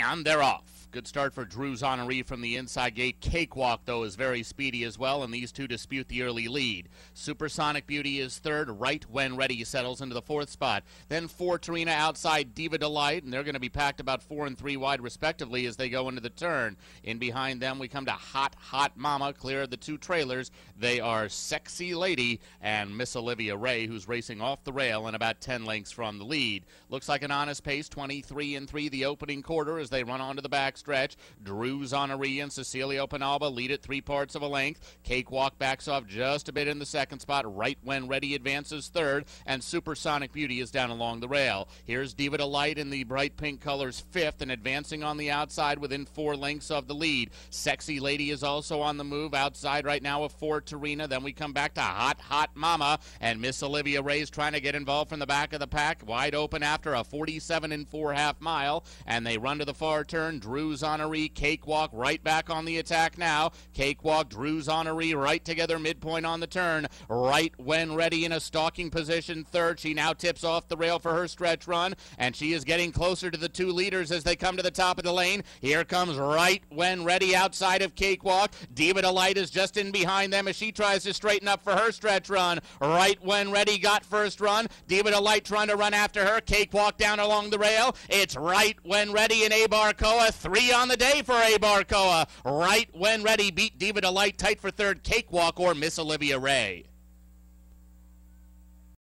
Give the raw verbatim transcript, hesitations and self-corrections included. and they're off. Good start for Drew's Honoree from the inside gate. Cakewalk, though, is very speedy as well, and these two dispute the early lead. Supersonic Beauty is third. Right When Ready settles into the fourth spot. Then Fort Arena outside Diva Delight, and they're going to be packed about four and three wide, respectively, as they go into the turn. In behind them, we come to Hot Hot Mama, clear of the two trailers. They are Sexy Lady and Miss Olivia Rae, who's racing off the rail and about ten lengths from the lead. Looks like an honest pace, twenty-three and three the opening quarter as they run onto the back stretch. Drew's Honoree and Cecilio Penalba lead at three parts of a length. Cakewalk backs off just a bit in the second spot. Right When Ready advances third, and Supersonic Beauty is down along the rail. Here's Diva Delight in the bright pink colors fifth and advancing on the outside within four lengths of the lead. Sexy Lady is also on the move outside right now of Fort Arena. Then we come back to Hot Hot Mama, and Miss Olivia Ray's trying to get involved from the back of the pack. Wide open after a forty-seven and four half mile, and they run to the far turn. Drew's Honoree, Cakewalk right back on the attack now. Cakewalk, Drew's Honoree right together midpoint on the turn. Right When Ready in a stalking position third. She now tips off the rail for her stretch run, and she is getting closer to the two leaders as they come to the top of the lane. Here comes Right When Ready outside of Cakewalk. Diva Delight is just in behind them as she tries to straighten up for her stretch run. Right When Ready got first run. Diva Delight trying to run after her. Cakewalk down along the rail. It's Right When Ready and Abarcoa. Three on the day for Abarcoa. Right When Ready beat Diva Delight tight for third. Cakewalk or Miss Olivia Rae.